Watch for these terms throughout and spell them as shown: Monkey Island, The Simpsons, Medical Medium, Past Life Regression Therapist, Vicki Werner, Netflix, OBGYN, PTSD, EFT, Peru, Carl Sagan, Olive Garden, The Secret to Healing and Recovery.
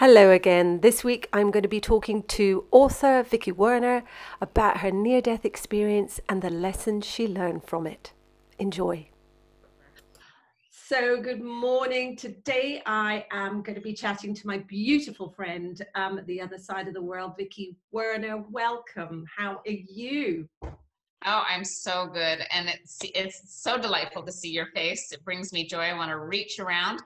Hello again. This week I'm going to be talking to author Vicki Werner about her near-death experience and the lessons she learned from it. Enjoy. So good morning. Today I am going to be chatting to my beautiful friend at the other side of the world, Vicki Werner. Welcome. How are you? Oh, I'm so good. And it's so delightful to see your face. It brings me joy. I want to reach around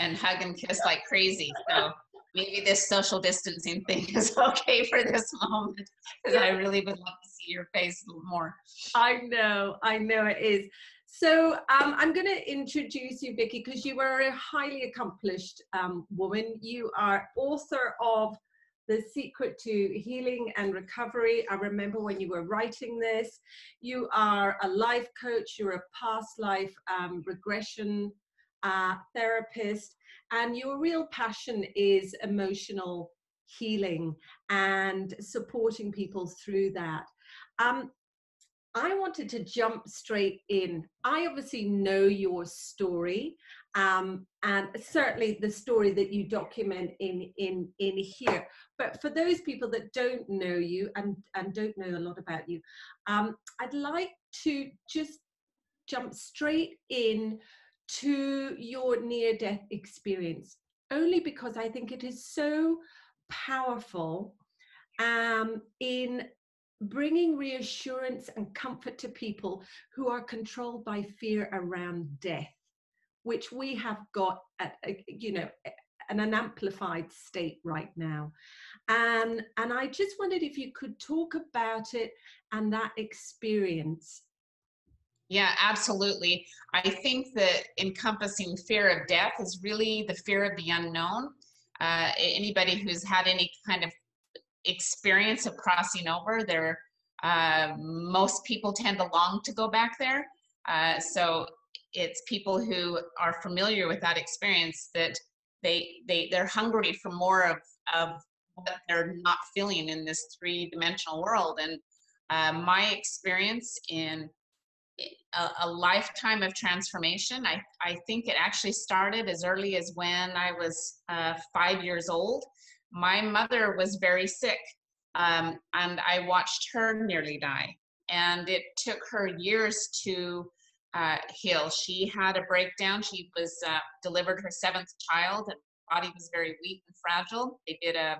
and hug and kiss like crazy. So maybe this social distancing thing is okay for this moment, because I really would love to see your face a little more. I know it is. So I'm going to introduce you, Vicki, because you are a highly accomplished woman. You are author of The Secret to Healing and Recovery. I remember when you were writing this. You are a life coach. You're a past life regression therapist. And your real passion is emotional healing and supporting people through that. I wanted to jump straight in. I obviously know your story, and certainly the story that you document in here. But for those people that don't know you and don't know a lot about you, I'd like to just jump straight in to your near-death experience, only because I think it is so powerful in bringing reassurance and comfort to people who are controlled by fear around death, which we have got at an amplified state right now. And I just wondered if you could talk about it and that experience. Yeah, absolutely. I think that encompassing fear of death is really the fear of the unknown. Anybody who's had any kind of experience of crossing over, most people tend to long to go back there. So it's people who are familiar with that experience that they're hungry for more of what they're not feeling in this three-dimensional world. And my experience in a lifetime of transformation. I think it actually started as early as when I was 5 years old. My mother was very sick, and I watched her nearly die. And it took her years to heal. She had a breakdown. She was delivered her seventh child, and her body was very weak and fragile. They did a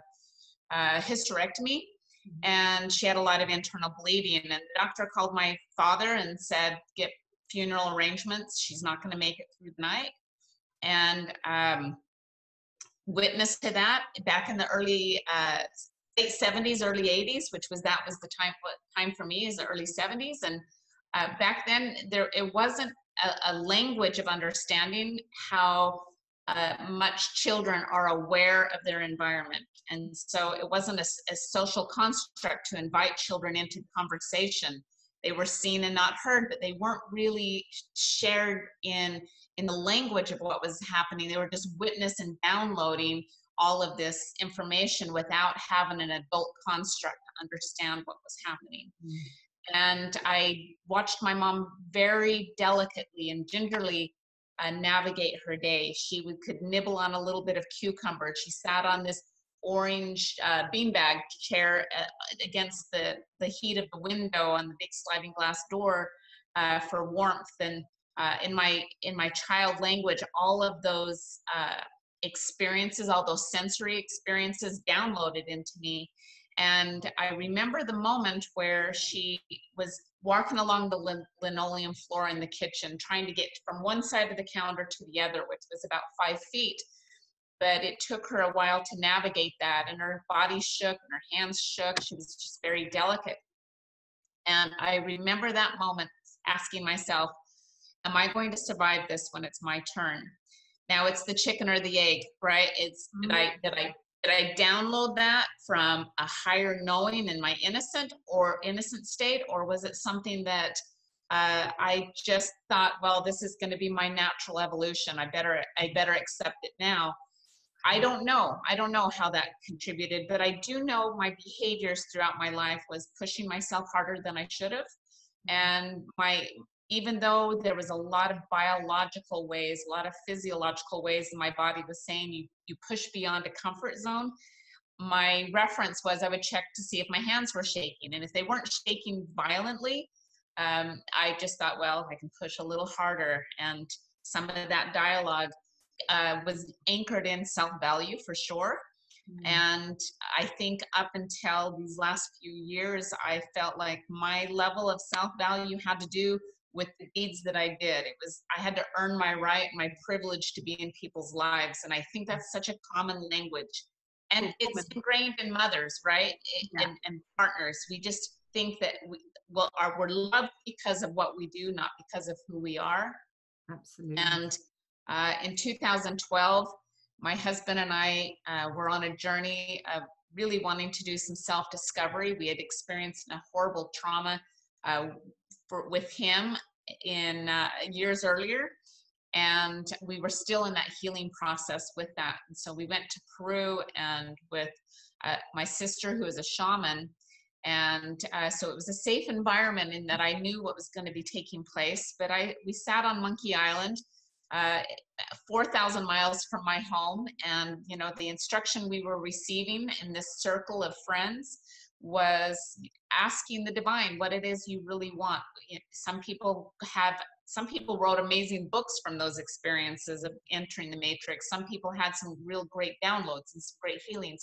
hysterectomy. And she had a lot of internal bleeding, and the doctor called my father and said, get funeral arrangements. She's not going to make it through the night. And witness to that back in the early late 70s, early 80s, which was the time for me is the early 70s. And back then it wasn't a language of understanding how much children are aware of their environment. And so it wasn't a social construct to invite children into conversation. They were seen and not heard, but they weren't really shared in the language of what was happening. They were just witness and downloading all of this information without having an adult construct to understand what was happening. And I watched my mom very delicately and gingerly navigate her day. She could nibble on a little bit of cucumber. She sat on this orange beanbag chair against the heat of the window on the big sliding glass door for warmth. And in my child language, all of those experiences, all those sensory experiences downloaded into me. And I remember the moment where she was walking along the linoleum floor in the kitchen, trying to get from one side of the counter to the other, which was about 5 feet. But it took her a while to navigate that, and her body shook and her hands shook. She was just very delicate. And I remember that moment asking myself, am I going to survive this when it's my turn? Now it's the chicken or the egg, right? It's did I download that from a higher knowing in my innocent state, or was it something that I just thought, well, this is going to be my natural evolution. I better accept it now. I don't know how that contributed, but I do know my behaviors throughout my life was pushing myself harder than I should have, and my even though there was a lot of biological ways, a lot of physiological ways my body was saying you push beyond a comfort zone, my reference was I would check to see if my hands were shaking. And if they weren't shaking violently, I just thought, well, I can push a little harder. And some of that dialogue was anchored in self-value for sure. Mm-hmm. And I think up until these last few years, I felt like my level of self-value had to do with the deeds that I did. It was, I had to earn my right, my privilege to be in people's lives. And I think that's such a common language. And it's ingrained in mothers, right? Yeah. And partners. We just think that we're loved because of what we do, not because of who we are. Absolutely. And in 2012, my husband and I were on a journey of really wanting to do some self-discovery. We had experienced a horrible trauma with him in years earlier. And we were still in that healing process with that. And so we went to Peru and with my sister, who is a shaman. And so it was a safe environment in that I knew what was going to be taking place. But we sat on Monkey Island, 4,000 miles from my home. And, you know, the instruction we were receiving in this circle of friends was asking the divine what it is you really want. Some people wrote amazing books from those experiences of entering the matrix. Some people had some real great downloads and some great healings.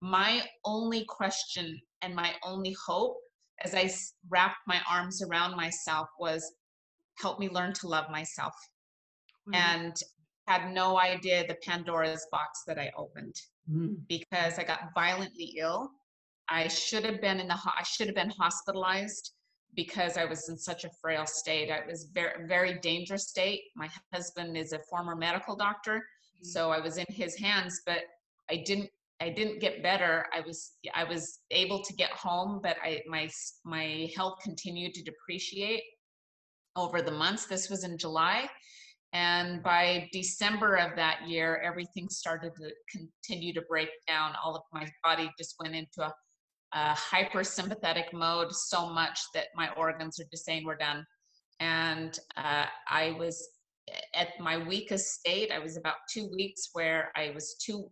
My only question and my only hope as I wrapped my arms around myself was, help me learn to love myself. Mm-hmm. And had no idea the Pandora's box that I opened. Mm-hmm. Because I got violently ill. I should have been hospitalized because I was in such a frail state. I was very, very dangerous state. My husband is a former medical doctor, mm-hmm. so I was in his hands, but I didn't get better. I was able to get home, but my health continued to depreciate over the months. This was in July. And by December of that year, everything started to continue to break down. All of my body just went into a hypersympathetic mode so much that my organs are just saying, we're done. And I was at my weakest state. I was about 2 weeks where I was too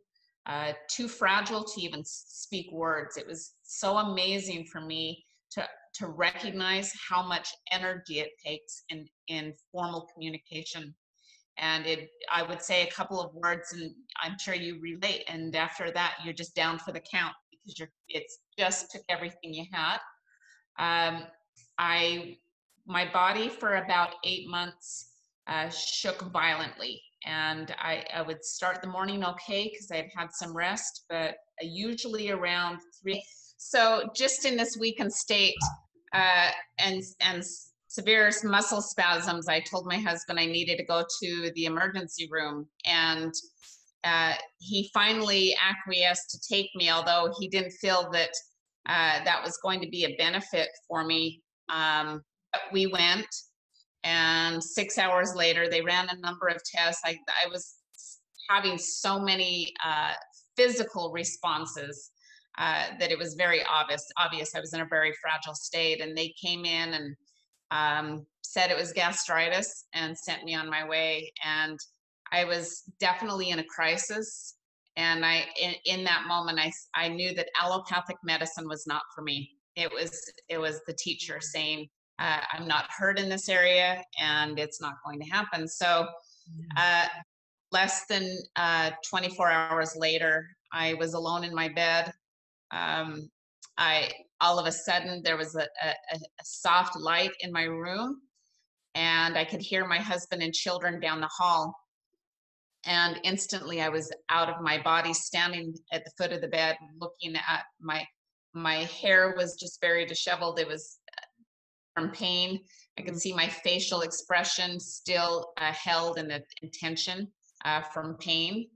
fragile to even speak words. It was so amazing for me to recognize how much energy it takes in formal communication. And I would say a couple of words, and I'm sure you relate. And after that, you're just down for the count because it's just took everything you had. My body for about 8 months shook violently. And I would start the morning okay because I'd had some rest, but usually around 3. So just in this weakened state and severe muscle spasms, I told my husband I needed to go to the emergency room. And he finally acquiesced to take me, although he didn't feel that that was going to be a benefit for me. But we went, and 6 hours later, they ran a number of tests. I was having so many physical responses that it was very obvious I was in a very fragile state. And they came in and said it was gastritis and sent me on my way. And I was definitely in a crisis. And in that moment, I knew that allopathic medicine was not for me. It was the teacher saying, I'm not hurt in this area and it's not going to happen. So less than 24 hours later, I was alone in my bed. All of a sudden there was a soft light in my room, and I could hear my husband and children down the hall. And instantly I was out of my body, standing at the foot of the bed, looking at my hair was just very disheveled. It was from pain. I could see my facial expression still held in the tension from pain.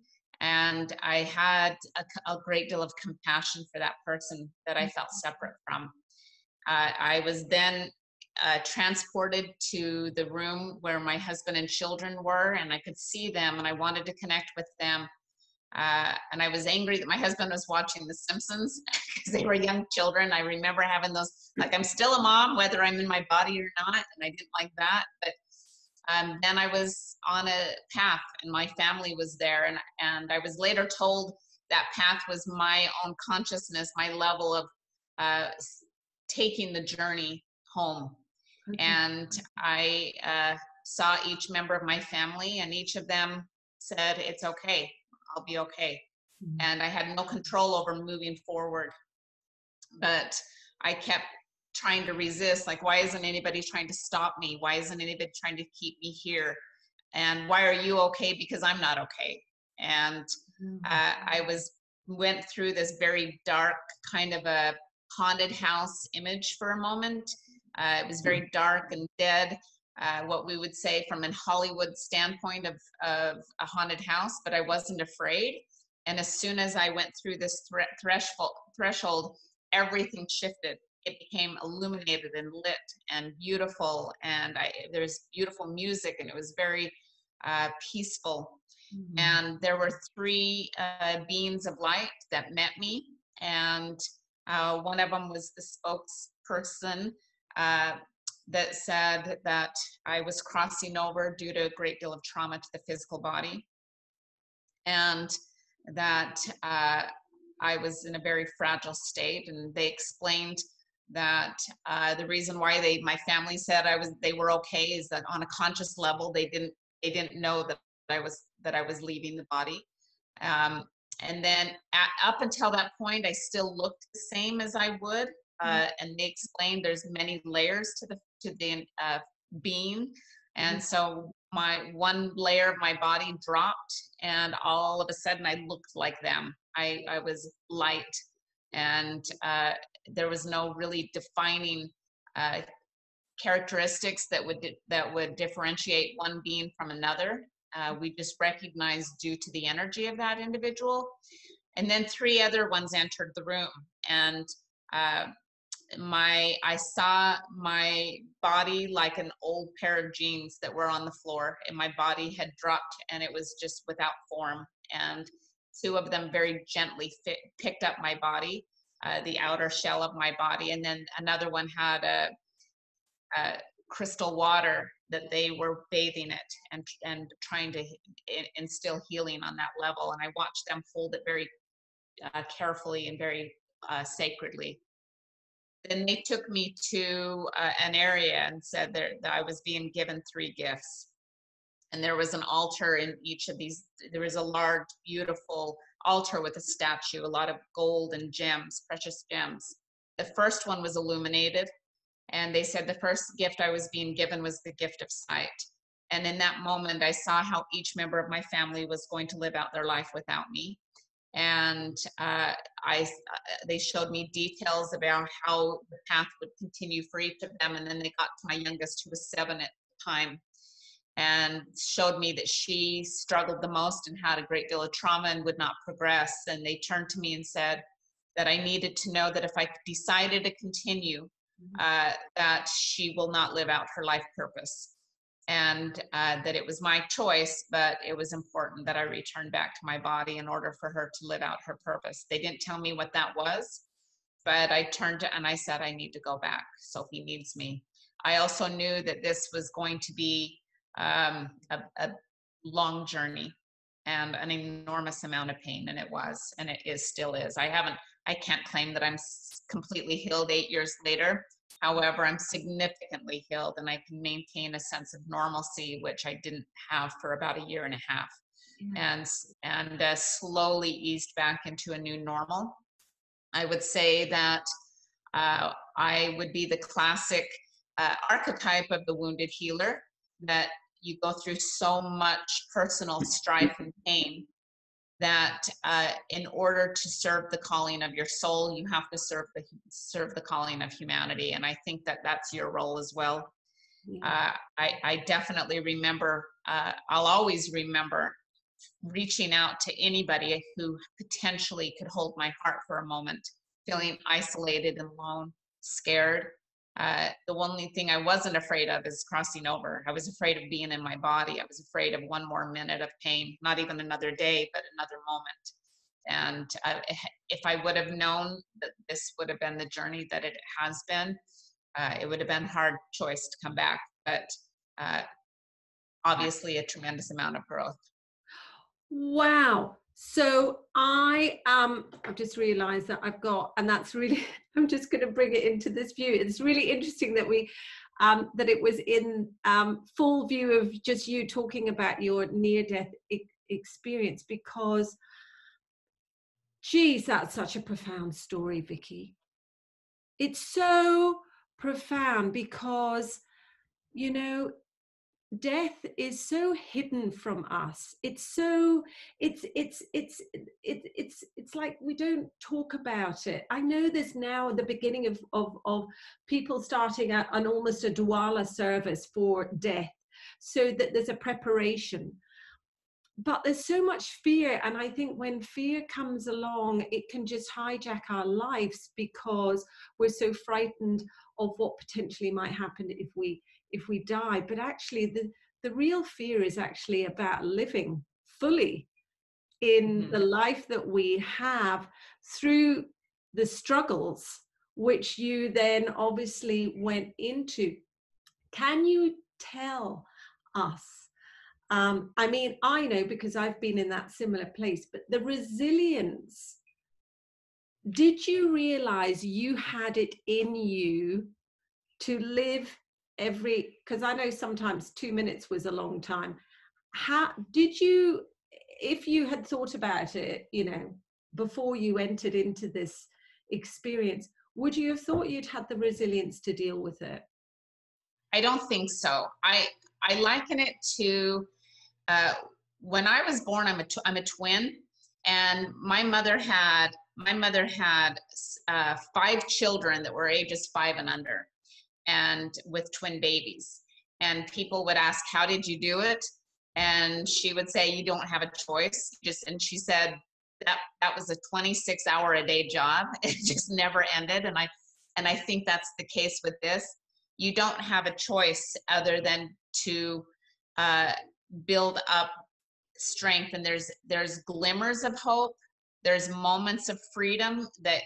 And I had a great deal of compassion for that person that I felt separate from. I was then transported to the room where my husband and children were, and I could see them, and I wanted to connect with them. And I was angry that my husband was watching The Simpsons because they were young children. I remember having those, like, I'm still a mom, whether I'm in my body or not. And I didn't like that. But then I was on a path and my family was there. And I was later told that path was my own consciousness, my level of taking the journey home. Mm-hmm. And I saw each member of my family, and each of them said, it's okay. I'll be okay. Mm-hmm. And I had no control over moving forward, but I kept trying to resist. Like, why isn't anybody trying to stop me? Why isn't anybody trying to keep me here? And why are you okay? Because I'm not okay. And mm-hmm. I went through this very dark kind of a haunted house image for a moment. It was very dark and dead. What we would say from an Hollywood standpoint of a haunted house, but I wasn't afraid. And as soon as I went through this threshold, everything shifted. It became illuminated and lit and beautiful. And there's beautiful music, and it was very peaceful. Mm-hmm. And there were three beings of light that met me. And one of them was the spokesperson, that said that I was crossing over due to a great deal of trauma to the physical body, and that I was in a very fragile state. And they explained that the reason why my family said they were okay is that on a conscious level they didn't know that I was leaving the body. And then up until that point, I still looked the same as I would. And they explained there's many layers to the being. And so my one layer of my body dropped, and all of a sudden I looked like them. I was light, and there was no really defining characteristics that would differentiate one being from another. We just recognized due to the energy of that individual. And then three other ones entered the room, and I saw my body like an old pair of jeans that were on the floor, and my body had dropped, and it was just without form. And two of them very gently picked up my body, the outer shell of my body. And then another one had a crystal water that they were bathing it and trying to instill healing on that level. And I watched them hold it very carefully and very sacredly. Then they took me to an area and said that I was being given three gifts. And there was an altar in each of these. There was a large, beautiful altar with a statue, a lot of gold and gems, precious gems. The first one was illuminated. And they said the first gift I was being given was the gift of sight. And in that moment, I saw how each member of my family was going to live out their life without me. And they showed me details about how the path would continue for each of them. And then they got to my youngest, who was 7 at the time, and showed me that she struggled the most and had a great deal of trauma and would not progress. And they turned to me and said that I needed to know that if I decided to continue, that she will not live out her life purpose, and that it was my choice, but it was important that I return back to my body in order for her to live out her purpose. They didn't tell me what that was, but I turned to, and I said, I need to go back. Sophie needs me. I also knew that this was going to be a long journey and an enormous amount of pain, and it was, and it is, still is. I can't claim that I'm completely healed 8 years later. However, I'm significantly healed, and I can maintain a sense of normalcy, which I didn't have for about a year and a half, and slowly eased back into a new normal. I would say that I would be the classic archetype of the wounded healer, that you go through so much personal strife and pain that in order to serve the calling of your soul, you have to serve the calling of humanity. And I think that that's your role as well. Yeah. I definitely remember, I'll always remember reaching out to anybody who potentially could hold my heart for a moment, feeling isolated and alone, scared, The only thing I wasn't afraid of is crossing over. I was afraid of being in my body. I was afraid of one more minute of pain, not even another day, but another moment. And if I would have known that this would have been the journey that it has been, it would have been a hard choice to come back, but obviously a tremendous amount of growth. Wow. So I've just realized that I've got, and that's really, I'm just going to bring it into this view. It's really interesting that we, that it was in full view of just you talking about your near-death experience, because geez, that's such a profound story, Vicki. It's so profound because, you know, death is so hidden from us. It's so, it's like we don't talk about it. I know there's now the beginning of people starting an almost a Dwala service for death, so that there's a preparation. But there's so much fear, and I think when fear comes along, it can just hijack our lives because we're so frightened of what potentially might happen if we die. But actually, the real fear is actually about living fully in the life that we have through the struggles which you then obviously went into. Can you tell us? I mean, I know because I've been in that similar place, but the resilience, did you realize you had it in you to live every, because I know sometimes 2 minutes was a long time. How did you, if you had thought about it, you know, before you entered into this experience, would you have thought you'd had the resilience to deal with it? I don't think so. I liken it to, when I was born, I'm a twin, and my mother had 5 children that were ages 5 and under, and with twin babies. And people would ask, "How did you do it?" And she would say, "You don't have a choice." And she said that was a 26-hour-a-day job. It just never ended. And I think that's the case with this. You don't have a choice other than to build up strength. And there's glimmers of hope. There's moments of freedom that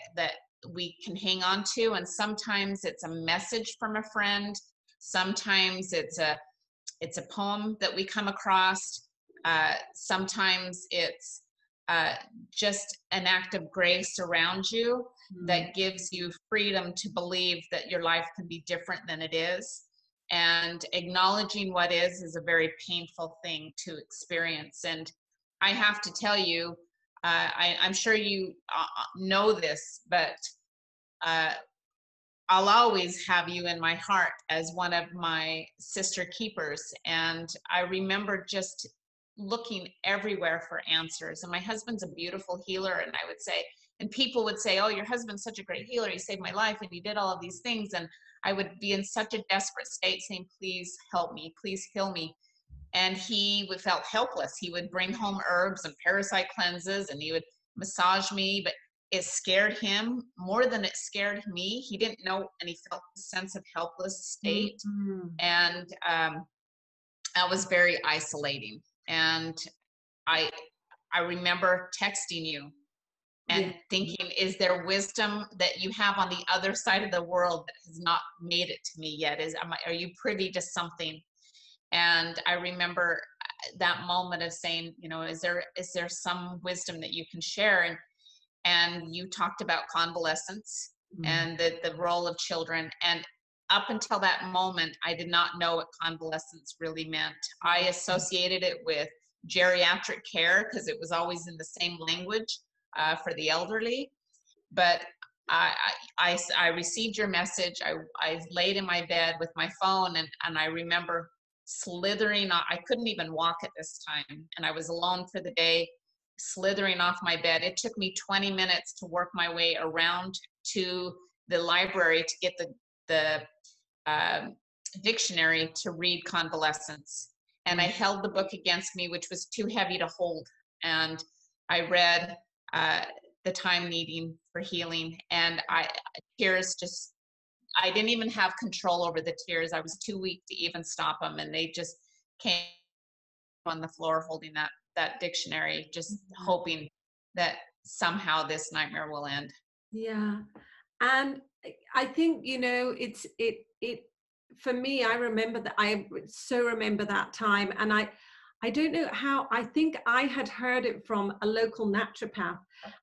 we can hang on to. And sometimes it's a message from a friend. Sometimes it's a poem that we come across. Sometimes it's just an act of grace around you that gives you freedom to believe that your life can be different than it is. And acknowledging what is a very painful thing to experience. And I have to tell you, I'm sure you know this, but I'll always have you in my heart as one of my sister keepers. And I remember just looking everywhere for answers. And my husband's a beautiful healer. And I would say, and people would say, "Oh, your husband's such a great healer. He saved my life and he did all of these things." And I would be in such a desperate state saying, "Please help me, please heal me." And he felt helpless. He would bring home herbs and parasite cleanses, and he would massage me, but it scared him more than it scared me. He didn't know, and he felt a sense of helpless state. Mm-hmm. And that was very isolating. And I remember texting you and thinking, is there wisdom that you have on the other side of the world that has not made it to me yet? Are you privy to something? And I remember that moment of saying, you know, is there some wisdom that you can share? And you talked about convalescence and the role of children. And up until that moment, I did not know what convalescence really meant. I associated it with geriatric care because it was always in the same language for the elderly. But I received your message. I laid in my bed with my phone, and I remember slithering. I couldn't even walk at this time, and I was alone for the day, slithering off my bed. It took me 20 minutes to work my way around to the library to get the dictionary to read convalescence. And I held the book against me, which was too heavy to hold. And I read The Time Needing for Healing. And tears just, I didn't even have control over the tears. I was too weak to even stop them. And they just came on the floor holding that dictionary, just hoping that somehow this nightmare will end. Yeah. And I think, you know, it for me, I remember that. I so remember that time. And I don't know how, I think I had heard it from a local naturopath,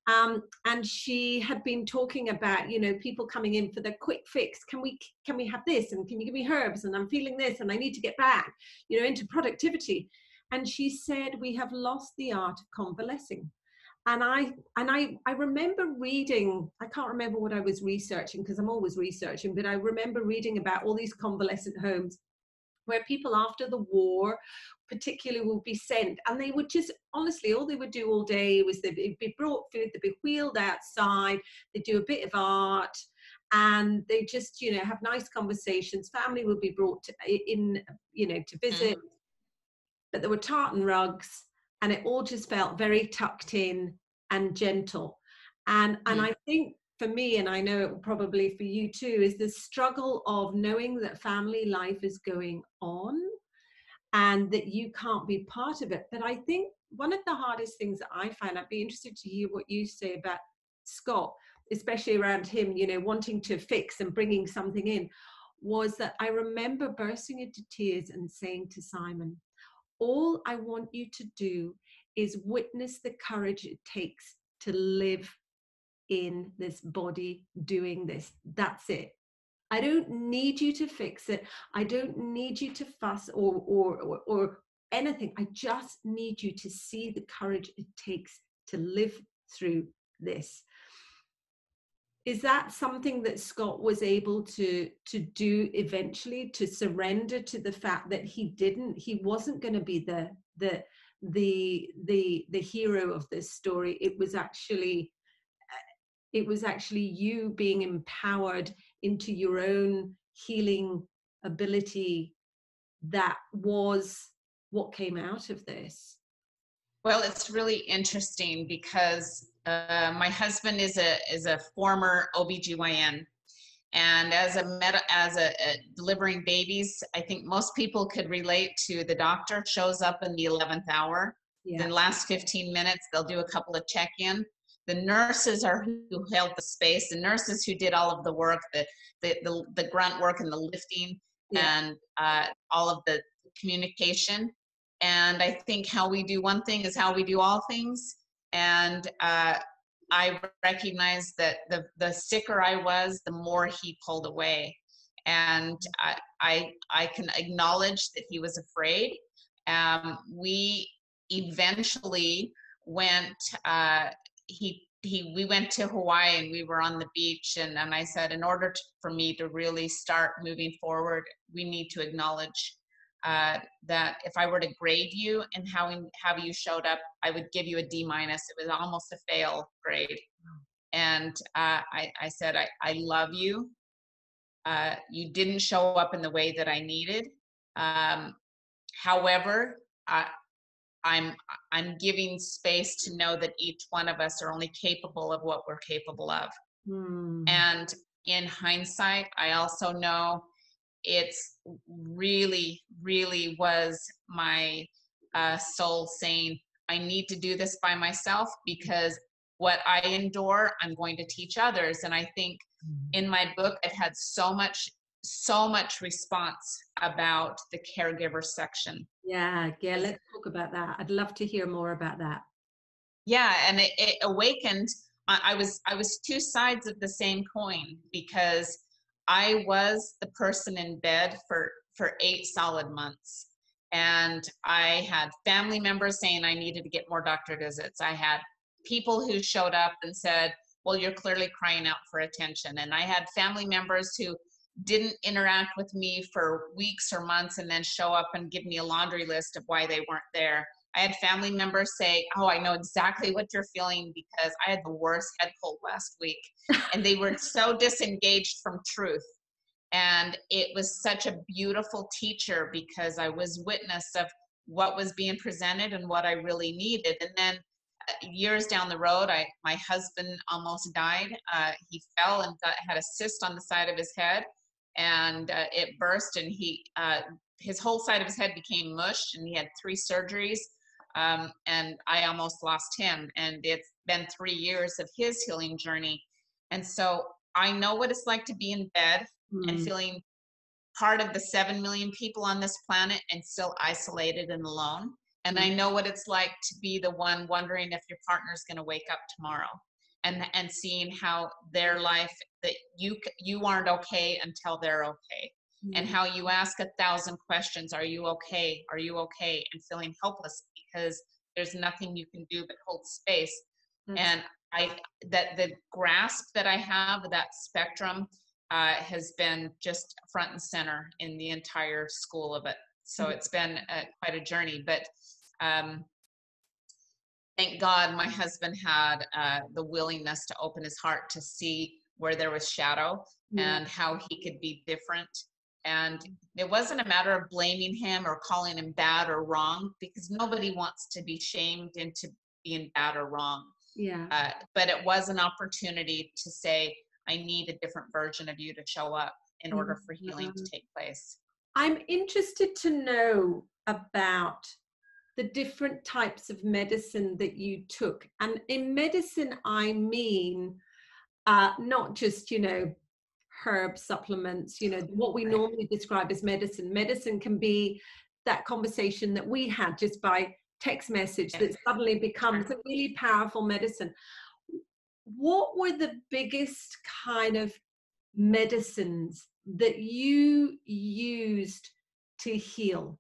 and she had been talking about, you know, people coming in for the quick fix. Can we have this? And can you give me herbs? And I'm feeling this and I need to get back, you know, into productivity. And she said, we have lost the art of convalescing. And I remember reading, I can't remember what I was researching because I'm always researching, but I remember reading about all these convalescent homes where people after the war particularly will be sent, and they would just, honestly, all they would do all day was they'd be brought food, they'd be wheeled outside, they'd do a bit of art, and they just, you know, have nice conversations. Family would be brought in, you know, to visit, but there were tartan rugs, and it all just felt very tucked in and gentle. And I think for me, and I know it will probably for you too, is the struggle of knowing that family life is going on and that you can't be part of it. But I think one of the hardest things that I find, I'd be interested to hear what you say about Scott, especially around him, you know, wanting to fix and bringing something in, was that I remember bursting into tears and saying to Simon, all I want you to do is witness the courage it takes to live in this body doing this. That's it. I don't need you to fix it. I don't need you to fuss or anything. I just need you to see the courage it takes to live through this. Is that something that Scott was able to do eventually, to surrender to the fact that he wasn't going to be the hero of this story? It was actually you being empowered into your own healing ability that was what came out of this. Well, it's really interesting because my husband is a former OBGYN, and as a delivering babies, I think most people could relate to the doctor shows up in the 11th hour. Yeah. In the last 15 minutes, they'll do a couple of check-in. The nurses are who held the space, the nurses who did all of the work, the grunt work and the lifting, and all of the communication. And I think how we do one thing is how we do all things. And I recognized that the sicker I was, the more he pulled away. And I can acknowledge that he was afraid. We eventually went... we went to Hawaii, and we were on the beach, and I said, in order for me to really start moving forward, we need to acknowledge that if I were to grade you and how you showed up, I would give you a D-. It was almost a fail grade. And I said, I love you. You didn't show up in the way that I needed. However, I'm giving space to know that each one of us are only capable of what we're capable of. And in hindsight, I also know it's really, really was my soul saying, I need to do this by myself, because what I endure, I'm going to teach others. And I think in my book, I've had so much response about the caregiver section. Yeah, let's talk about that. I'd love to hear more about that. Yeah, and it awakened. I was two sides of the same coin, because I was the person in bed for 8 solid months. And I had family members saying I needed to get more doctor visits. I had people who showed up and said, well, you're clearly crying out for attention. And I had family members who didn't interact with me for weeks or months and then show up and give me a laundry list of why they weren't there. I had family members say, oh, I know exactly what you're feeling because I had the worst head cold last week. And they were so disengaged from truth. And it was such a beautiful teacher because I was witness of what was being presented and what I really needed. And then years down the road, my husband almost died. He fell and had a cyst on the side of his head. and it burst, and he his whole side of his head became mush, and he had 3 surgeries, and I almost lost him. And it's been 3 years of his healing journey. And so I know what it's like to be in bed and feeling part of the 7 million people on this planet and still isolated and alone. And I know what it's like to be the one wondering if your partner's going to wake up tomorrow, and seeing how their life, that you aren't okay until they're okay. And how you ask 1,000 questions, are you okay? Are you okay? And feeling helpless because there's nothing you can do but hold space. And the grasp that I have of that spectrum has been just front and center in the entire school of it. So it's been quite a journey, but thank God my husband had the willingness to open his heart to see where there was shadow and how he could be different. And it wasn't a matter of blaming him or calling him bad or wrong, because nobody wants to be shamed into being bad or wrong. Yeah. But it was an opportunity to say, I need a different version of you to show up in order for healing to take place. I'm interested to know about the different types of medicine that you took. And in medicine, I mean, not just, you know, herb supplements, you know, what we normally describe as medicine. Medicine can be that conversation that we had just by text message that suddenly becomes a really powerful medicine. What were the biggest kind of medicines that you used to heal?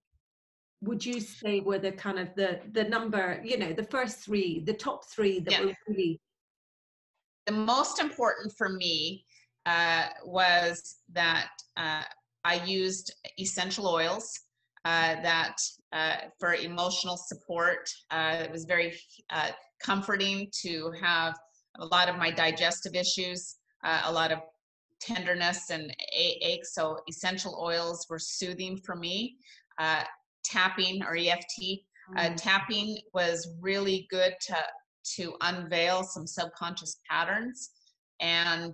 Would you say were the kind of the number, you know, the first 3, the top 3 that were really the most important for me was that I used essential oils for emotional support. It was very comforting to have a lot of my digestive issues, a lot of tenderness and ache. So essential oils were soothing for me. Tapping or EFT. Tapping was really good to unveil some subconscious patterns, and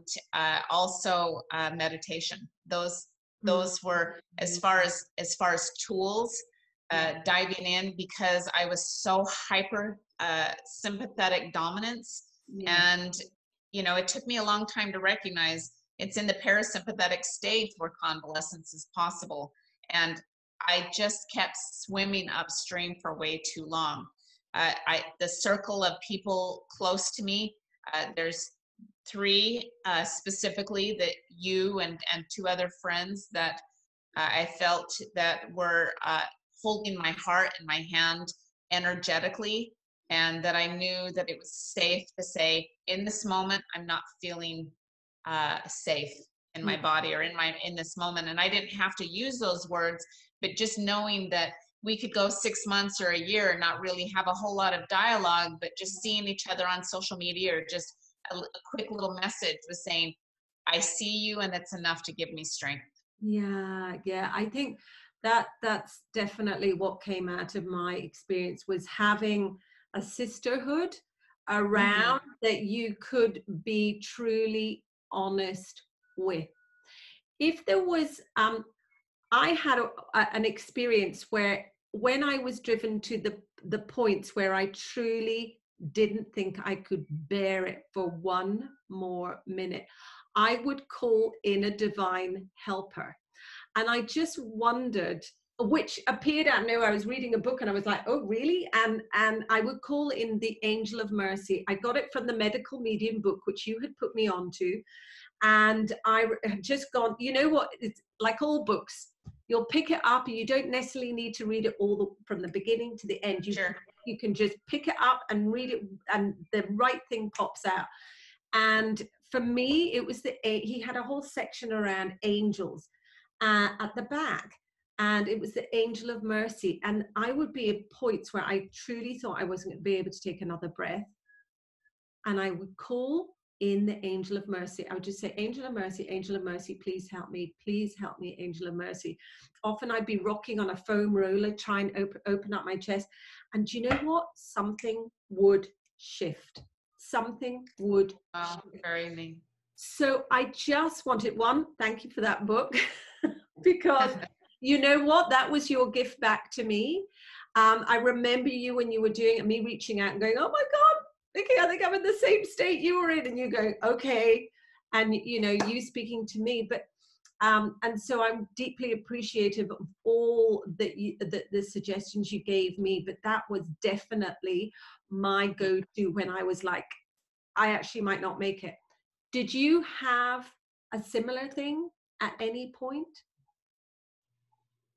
also meditation. Those were, as far as tools, diving in, because I was so hyper sympathetic dominance. And, you know, it took me a long time to recognize it's in the parasympathetic stage where convalescence is possible. And I just kept swimming upstream for way too long. The circle of people close to me, there's 3 specifically that you and 2 other friends that I felt that were holding my heart and my hand energetically, and that I knew that it was safe to say, in this moment, I'm not feeling safe in my body or in this moment. And I didn't have to use those words, but just knowing that we could go 6 months or a year and not really have a whole lot of dialogue, but just seeing each other on social media or just a quick little message was saying, I see you, and that's enough to give me strength. Yeah. I think that's definitely what came out of my experience, was having a sisterhood around that you could be truly honest with. If there was, I had an experience where, when I was driven to the points where I truly didn't think I could bear it for one more minute, I would call in a divine helper. And I just wondered, which appeared out of nowhere. I was reading a book and I was like, oh, really? And I would call in the Angel of Mercy. I got it from the Medical Medium book, which you had put me onto. And I had just gone, you know what? It's like all books. You'll pick it up and you don't necessarily need to read it from the beginning to the end. You can just pick it up and read it, and the right thing pops out. And for me, it was he had a whole section around angels at the back. And it was the Angel of Mercy. And I would be at points where I truly thought I wasn't going to be able to take another breath. And I would call in the Angel of Mercy. I would just say, Angel of Mercy, please help me, Angel of Mercy. Often I'd be rocking on a foam roller, trying to open up my chest. And do you know what? Something would shift. Something would shift. Very amazing. So I just wanted one, thank you for that book, because you know what, that was your gift back to me. I remember you when you were doing it, me reaching out and going, oh my God, Vicki, I think I'm in the same state you were in. And you go, okay. And you know, you speaking to me, but, and so I'm deeply appreciative of all that the suggestions you gave me, but that was definitely my go-to when I was like, I actually might not make it. Did you have a similar thing at any point?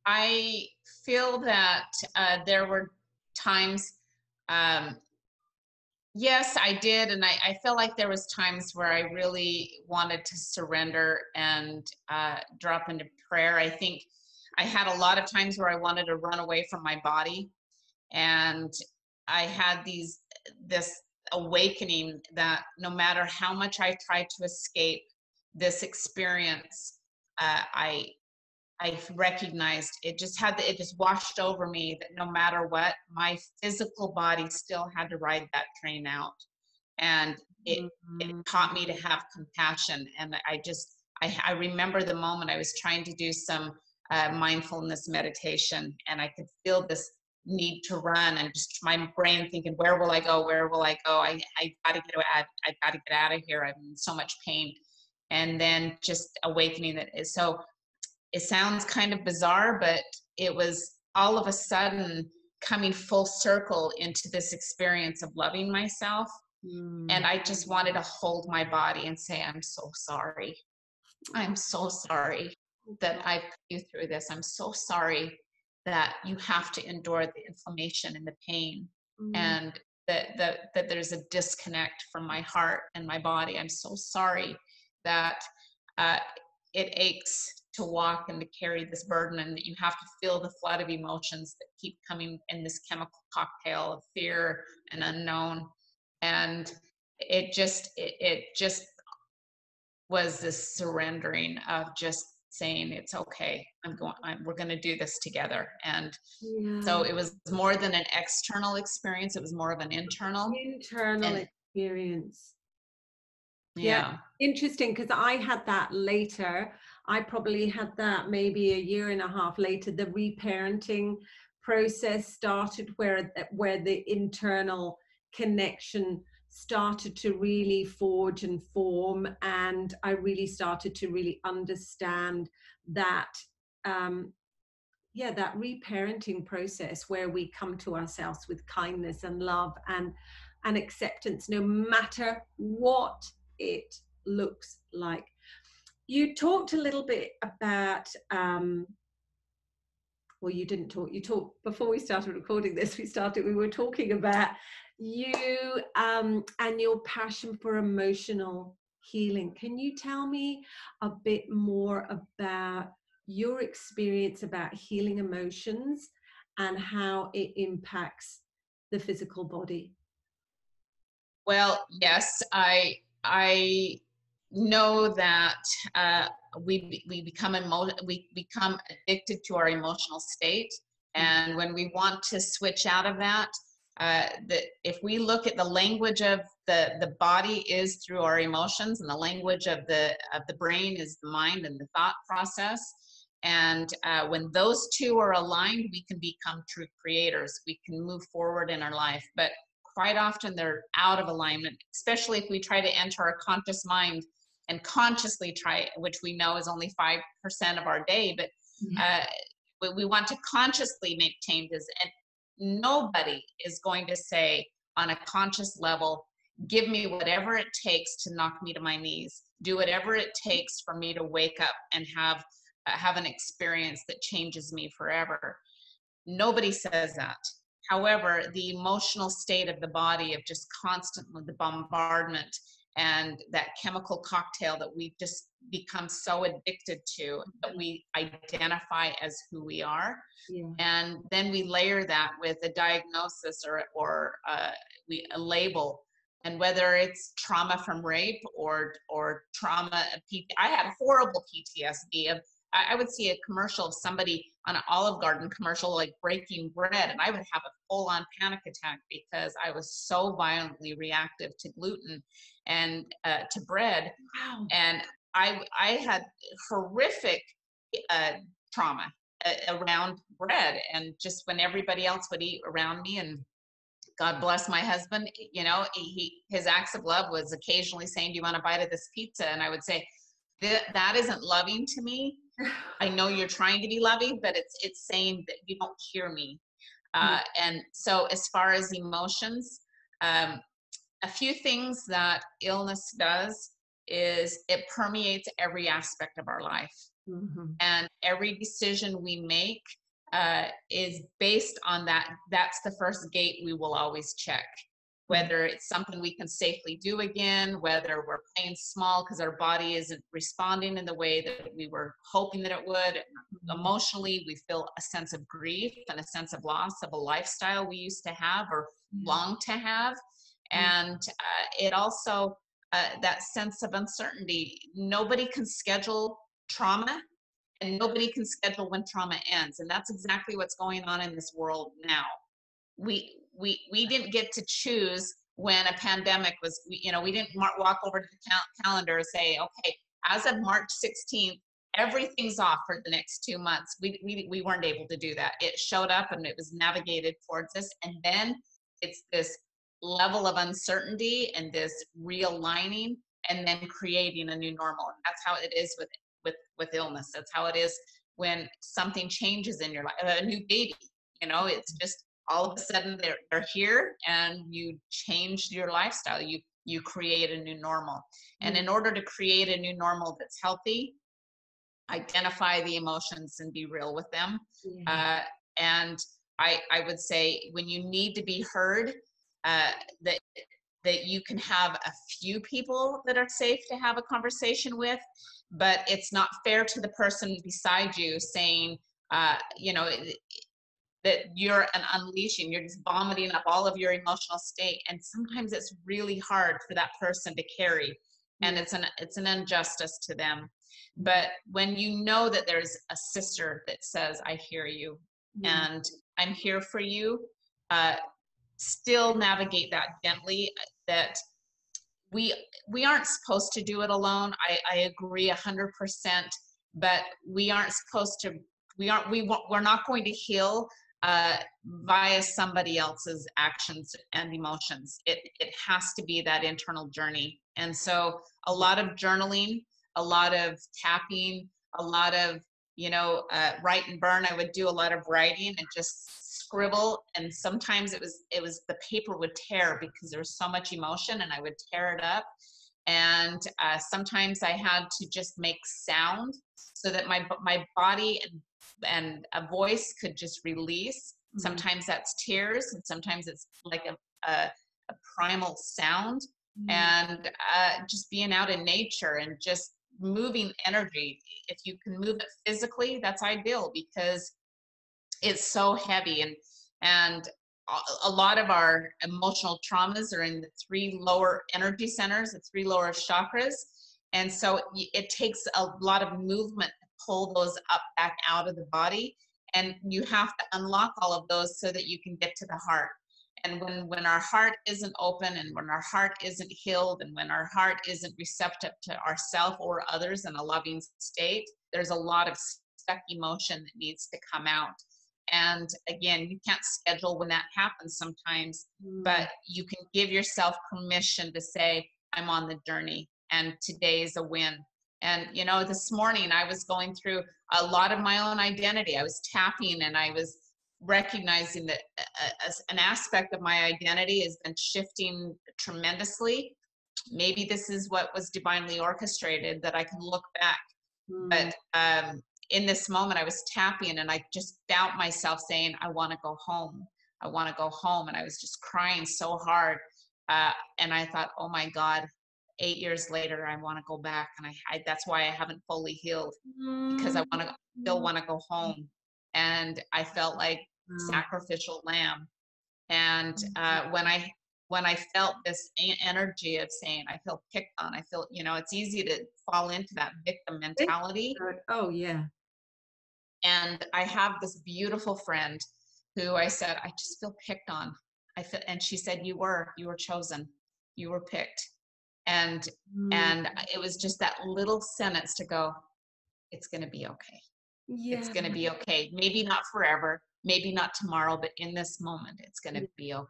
I feel that there were times, yes, I did. And I feel like there was times where I really wanted to surrender and drop into prayer. I think I had a lot of times where I wanted to run away from my body. And I had this awakening that no matter how much I tried to escape this experience, I recognized it just it just washed over me that no matter what, my physical body still had to ride that train out. And it taught me to have compassion. And I remember the moment I was trying to do some mindfulness meditation, and I could feel this need to run and just my brain thinking, where will I go? Where will I go? I gotta get out. I gotta get out of here. I'm in so much pain. And then just awakening that is so. It sounds kind of bizarre, but it was all of a sudden coming full circle into this experience of loving myself. And I just wanted to hold my body and say, I'm so sorry. I'm so sorry that I put you through this. I'm so sorry that you have to endure the inflammation and the pain and that there's a disconnect from my heart and my body. I'm so sorry that it aches to walk and to carry this burden, and that you have to feel the flood of emotions that keep coming in this chemical cocktail of fear and unknown. And it just was this surrendering of just saying, it's okay. We're going to do this together. And so it was more than an external experience. It was more of an internal experience. Yeah. Interesting. 'Cause I had that later. I probably had that maybe a year and a half later. The reparenting process started where the internal connection started to really forge and form. And I really started to really understand that, that reparenting process where we come to ourselves with kindness and love and acceptance, no matter what it looks like. You talked a little bit about, you talked before we started recording this, we were talking about you and your passion for emotional healing. Can you tell me a bit more about your experience about healing emotions and how it impacts the physical body? Well, yes, I know that we become addicted to our emotional state, and when we want to switch out of that, if we look at the language of the body is through our emotions, and the language of the brain is the mind and the thought process. And when those two are aligned, we can become true creators. We can move forward in our life, but quite often they're out of alignment, especially if we try to enter our conscious mind and consciously try, which we know is only 5% of our day, but we want to consciously make changes. And nobody is going to say on a conscious level, give me whatever it takes to knock me to my knees, do whatever it takes for me to wake up and have an experience that changes me forever. Nobody says that. However, the emotional state of the body of just constantly the bombardment and that chemical cocktail that we just become so addicted to that we identify as who we are. Yeah. And then we layer that with a diagnosis or a label. And whether it's trauma from rape or trauma, I had a horrible PTSD of, I would see a commercial of somebody on an Olive Garden commercial, like breaking bread, and I would have a full-on panic attack because I was so violently reactive to gluten and to bread. Wow. And I had horrific trauma around bread, and just when everybody else would eat around me. And God bless my husband, you know, his acts of love was occasionally saying, do you want a bite of this pizza? And I would say, that isn't loving to me. I know you're trying to be loving, but it's saying that you don't hear me. And so as far as emotions, a few things that illness does is it permeates every aspect of our life. Mm-hmm. And every decision we make is based on that. That's the first gate we will always check, whether it's something we can safely do again, whether we're playing small because our body isn't responding in the way that we were hoping that it would. Emotionally, we feel a sense of grief and a sense of loss of a lifestyle we used to have or long to have. And it also, that sense of uncertainty, nobody can schedule trauma, and nobody can schedule when trauma ends. And that's exactly what's going on in this world now. We didn't get to choose when a pandemic was, you know, we didn't walk over to the calendar and say, okay, as of March 16th, everything's off for the next 2 months. We weren't able to do that. It showed up and it was navigated towards us. And then it's this level of uncertainty and this realigning and then creating a new normal. And that's how it is with illness. That's how it is when something changes in your life, a new baby, you know, it's just all of a sudden they're here and you change your lifestyle. You create a new normal. And in order to create a new normal that's healthy, identify the emotions and be real with them. And I would say when you need to be heard, that you can have a few people that are safe to have a conversation with, but it's not fair to the person beside you saying, you know, that you're an unleashing, you're just vomiting up all of your emotional state. And sometimes it's really hard for that person to carry. And it's an injustice to them. But when you know that there's a sister that says, I hear you and I'm here for you, still navigate that gently. That we aren't supposed to do it alone. I agree 100%, but we aren't supposed to, we're not going to heal via somebody else's actions and emotions. It has to be that internal journey. And so a lot of journaling, a lot of tapping, a lot of, you know, write and burn. I would do a lot of writing and just scribble. And sometimes it was the paper would tear because there was so much emotion, and I would tear it up. And sometimes I had to just make sound so that my body and a voice could just release. Sometimes that's tears, and sometimes it's like a primal sound. And just being out in nature and just moving energy. If you can move it physically, that's ideal, because it's so heavy. And a lot of our emotional traumas are in the three lower energy centers, the three lower chakras. And so it takes a lot of movement to pull those up back out of the body. And you have to unlock all of those so that you can get to the heart. And when our heart isn't open, and when our heart isn't healed, and when our heart isn't receptive to ourselves or others in a loving state, there's a lot of stuck emotion that needs to come out. And again, you can't schedule when that happens sometimes, but you can give yourself permission to say, I'm on the journey, and today is a win. And, you know, this morning I was going through a lot of my own identity. I was tapping, and I was recognizing that an aspect of my identity has been shifting tremendously. Maybe this is what was divinely orchestrated, that I can look back. But in this moment, I was tapping, and I just doubt myself saying, I want to go home. I want to go home. And I was just crying so hard. And I thought, oh my God, 8 years later, I want to go back. And I that's why I haven't fully healed, because I still want to go home. And I felt like sacrificial lamb. And when I felt this energy of saying, I feel picked on, I feel, you know, it's easy to fall into that victim mentality. Oh yeah. And I have this beautiful friend who I said, I just feel picked on. And she said, you were chosen, you were picked. And it was just that little sentence to go, it's going to be okay. Yeah. It's going to be okay. Maybe not forever, maybe not tomorrow, but in this moment, it's going to be okay.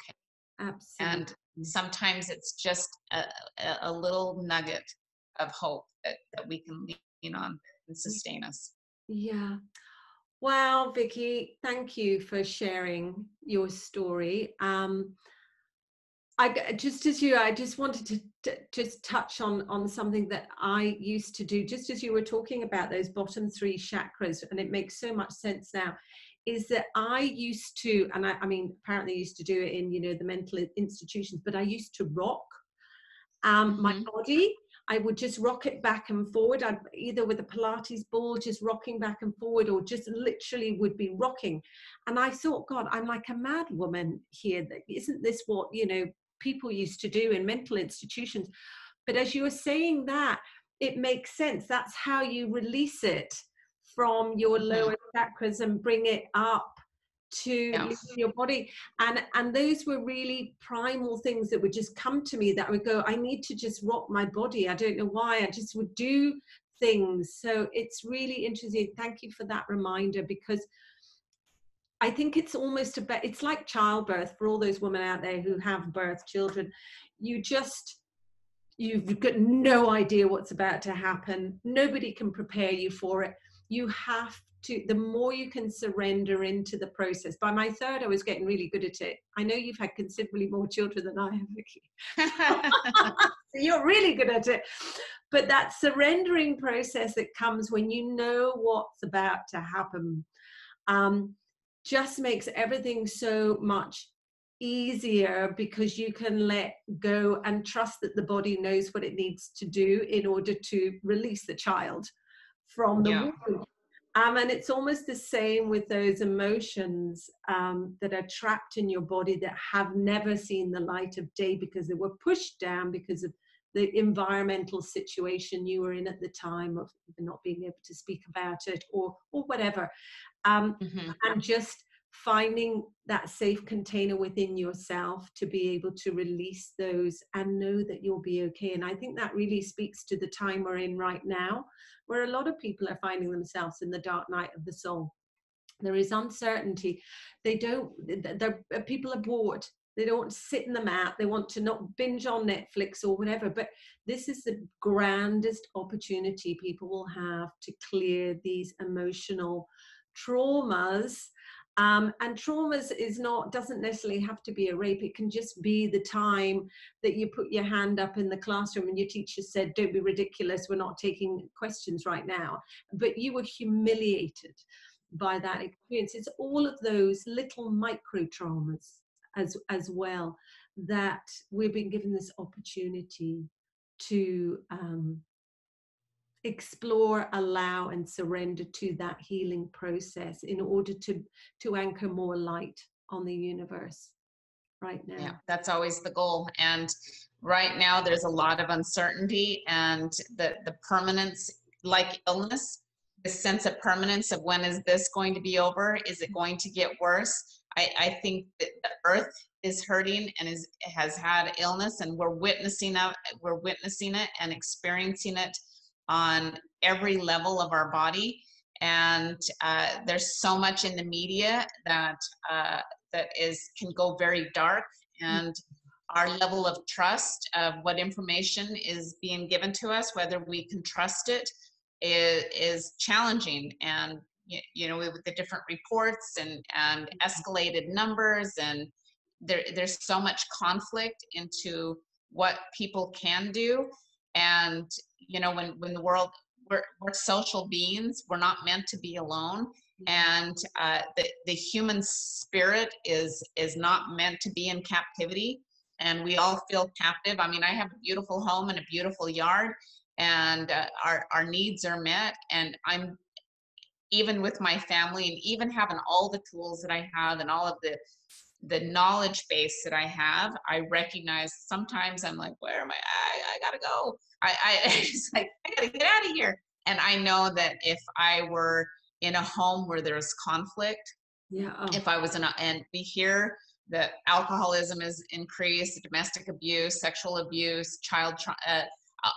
Absolutely. And sometimes it's just a little nugget of hope that we can lean on and sustain us. Yeah. Wow, Vicki, thank you for sharing your story. I just wanted to just touch on something that I used to do, just as you were talking about those bottom three chakras, and it makes so much sense now, is that I used to, and I mean, apparently used to do it in, the mental institutions, but I used to rock my body. I would just rock it back and forward, either with a Pilates ball, just rocking back and forward, or just literally would be rocking. And I thought, God, I'm like a mad woman here. Isn't this what, people used to do in mental institutions? But as you were saying that, it makes sense. That's how you release it from your lower chakras and bring it up to your body. And those were really primal things that would just come to me, that would go, I need to just rock my body. I don't know why, I just would do things. So it's really interesting. Thank you for that reminder, because I think it's almost it's like childbirth for all those women out there who have birth children. You've got no idea what's about to happen. Nobody can prepare you for it. You have to, the more you can surrender into the process. By my third, I was getting really good at it. I know you've had considerably more children than I have, Vicki. You're really good at it. But that surrendering process that comes when you know what's about to happen just makes everything so much easier, because you can let go and trust that the body knows what it needs to do in order to release the child from the womb. And it's almost the same with those emotions that are trapped in your body, that have never seen the light of day because they were pushed down because of the environmental situation you were in at the time, of not being able to speak about it or whatever. And just finding that safe container within yourself to be able to release those and know that you'll be okay. And I think that really speaks to the time we're in right now, where a lot of people are finding themselves in the dark night of the soul. There is uncertainty. People are bored. They don't want to sit in the mat. They want to not binge on Netflix or whatever. But this is the grandest opportunity people will have to clear these emotional traumas. And traumas doesn't necessarily have to be a rape. It can just be the time that you put your hand up in the classroom and your teacher said, don't be ridiculous, we're not taking questions right now. But you were humiliated by that experience. It's all of those little micro traumas as well, that we've been given this opportunity to explore, allow, and surrender to that healing process in order to anchor more light on the universe right now. Yeah, that's always the goal. And right now there's a lot of uncertainty, and the permanence, like illness, the sense of permanence of when is this going to be over? Is it going to get worse? I think that the earth is hurting and has had illness, and we're witnessing it and experiencing it on every level of our body. And there's so much in the media that can go very dark, and our level of trust of what information is being given to us, whether we can trust it, is challenging. And with the different reports and escalated numbers, and there's so much conflict into what people can do. And when the world, we're social beings, we're not meant to be alone. And the human spirit is not meant to be in captivity, and we all feel captive. I mean, I have a beautiful home and a beautiful yard, and our needs are met, and I'm even with my family, and even having all the tools that I have and all of the knowledge base that I have, I recognize sometimes I'm like, where am I? I gotta go. I gotta get out of here. And I know that if I were in a home where there's conflict, Yeah. Oh. If I was in, and we hear that alcoholism is increased, domestic abuse, sexual abuse, child,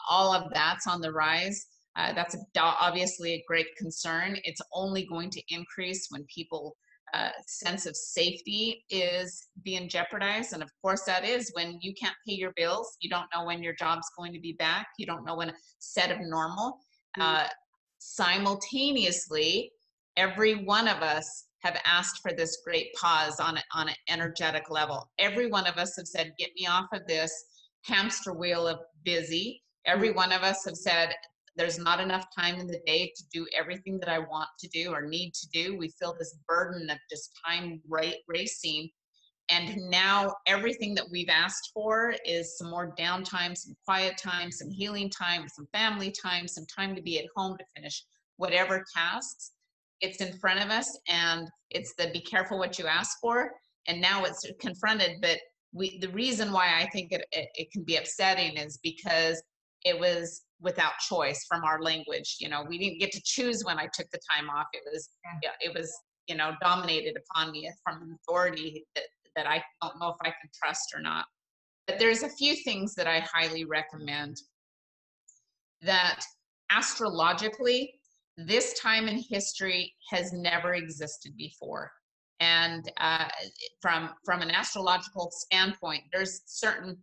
all of that's on the rise. That's obviously a great concern. It's only going to increase when people's sense of safety is being jeopardized. And of course that is when you can't pay your bills, you don't know when your job's going to be back, you don't know when a set of normal. Simultaneously, every one of us have asked for this great pause on an energetic level. Every one of us have said, get me off of this hamster wheel of busy. Every one of us have said, there's not enough time in the day to do everything that I want to do or need to do. We feel this burden of just time racing. And now everything that we've asked for is some more downtime, some quiet time, some healing time, some family time, some time to be at home to finish whatever tasks. It's in front of us, and it's the be careful what you ask for. And now it's confronted, but the reason why I think it can be upsetting is because it was without choice from our language. You know, we didn't get to choose when I took the time off. It was, you know, dominated upon me from an authority that I don't know if I can trust or not. But there's a few things that I highly recommend. That astrologically, this time in history has never existed before. And from an astrological standpoint, there's certain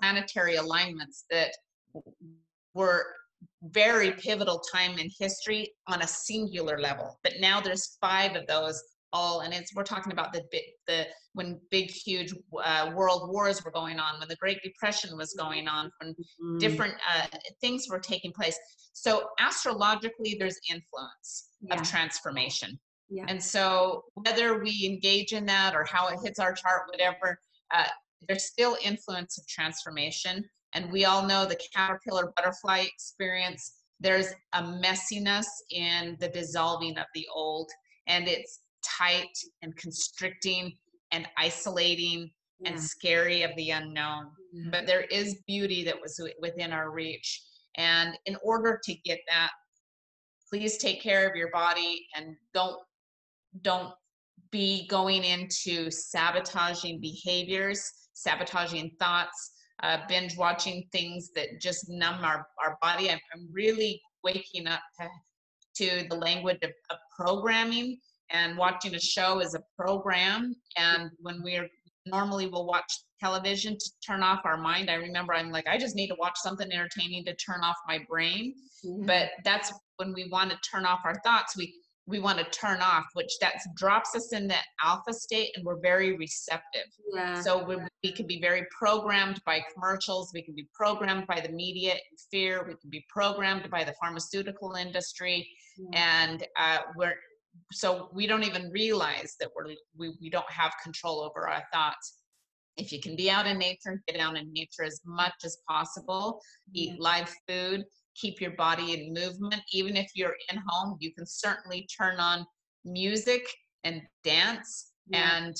planetary alignments that were very pivotal time in history on a singular level. But now there's 5 of those all, and we're talking about when big, huge world wars were going on, when the Great Depression was going on, when different things were taking place. So astrologically, there's influence of transformation. Yeah. And so whether we engage in that or how it hits our chart, whatever, there's still influence of transformation. And we all know the caterpillar butterfly experience. There's a messiness in the dissolving of the old, and it's tight and constricting and isolating and scary of the unknown. But there is beauty that was within our reach. And in order to get that, please take care of your body, and don't be going into sabotaging behaviors, sabotaging thoughts, binge watching things that just numb our body. I'm really waking up to the language of programming, and watching a show is a program. And when we'll watch television to turn off our mind. I remember I'm like, I just need to watch something entertaining to turn off my brain. But that's when we want to turn off our thoughts, we want to turn off, which that drops us in that alpha state, and we're very receptive. Yeah. So we can be very programmed by commercials. We can be programmed by the media and fear. We can be programmed by the pharmaceutical industry. And so we don't even realize that we don't have control over our thoughts. If you can be out in nature, get out in nature as much as possible, eat live food, keep your body in movement. Even if you're in home, you can certainly turn on music and dance and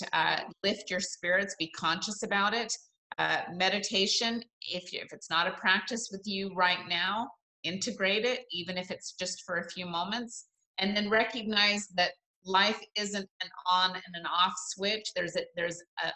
lift your spirits, be conscious about it. Meditation, if it's not a practice with you right now, integrate it, even if it's just for a few moments. And then recognize that life isn't an on and an off switch. There's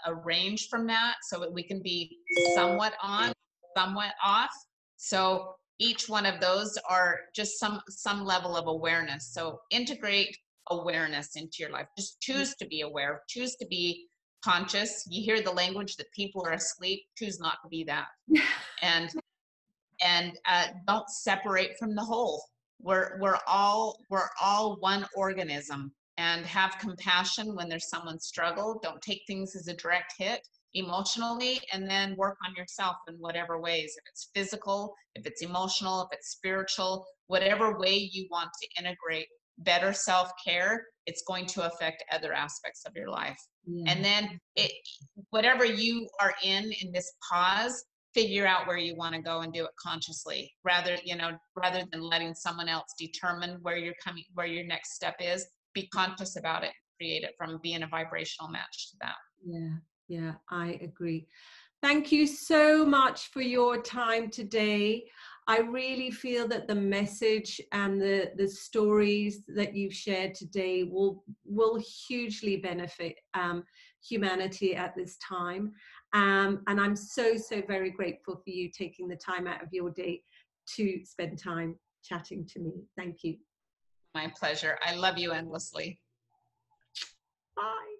a range from that, so that we can be somewhat on, somewhat off. So each one of those are just some level of awareness. So integrate awareness into your life. Just choose to be aware, choose to be conscious. You hear the language that people are asleep, choose not to be that. And don't separate from the whole. We're all one organism, and have compassion when there's someone struggle. Don't take things as a direct hit emotionally, and then work on yourself in whatever ways, if it's physical, if it's emotional, if it's spiritual, whatever way you want to integrate better self-care, it's going to affect other aspects of your life. And then whatever you are in this pause, figure out where you want to go and do it consciously, rather than letting someone else determine where your next step is. Be conscious about it, create it from being a vibrational match to that. Yeah, I agree. Thank you so much for your time today. I really feel that the message and the stories that you've shared today will hugely benefit humanity at this time. And I'm so very grateful for you taking the time out of your day to spend time chatting to me. Thank you. My pleasure. I love you endlessly. Bye.